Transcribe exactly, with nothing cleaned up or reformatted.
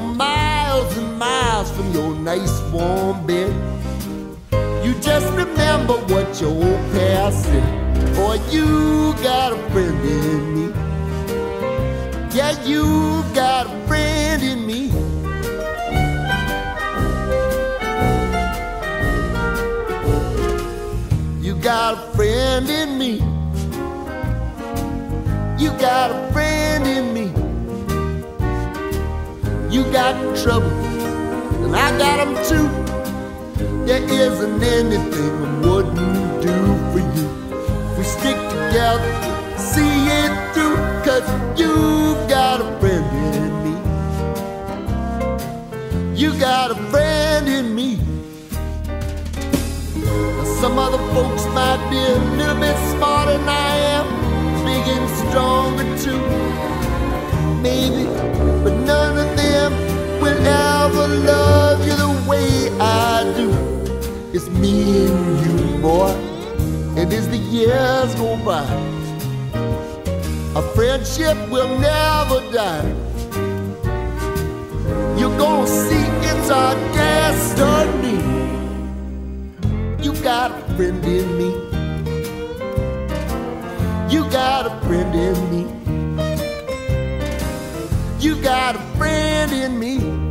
for miles and miles from your nice warm bed. You just remember what your old pal said, boy, you got a friend in me. Yeah, you got a friend in me. You got a friend in me. You got a friend in me. You got trouble, and I got 'em too. There isn't anything I wouldn't do for you. We stick together, see it through, 'cause you got a friend in me. You got a friend in me. Now some other folks might be a little bit smarter than I am, big and stronger too, maybe, but none of them will ever love you the way I do. It's me and you, boy, and as the years go by, our friendship will never die. You're gonna see it's our destiny. You got a friend in me. You got a friend in me. You got a friend in me.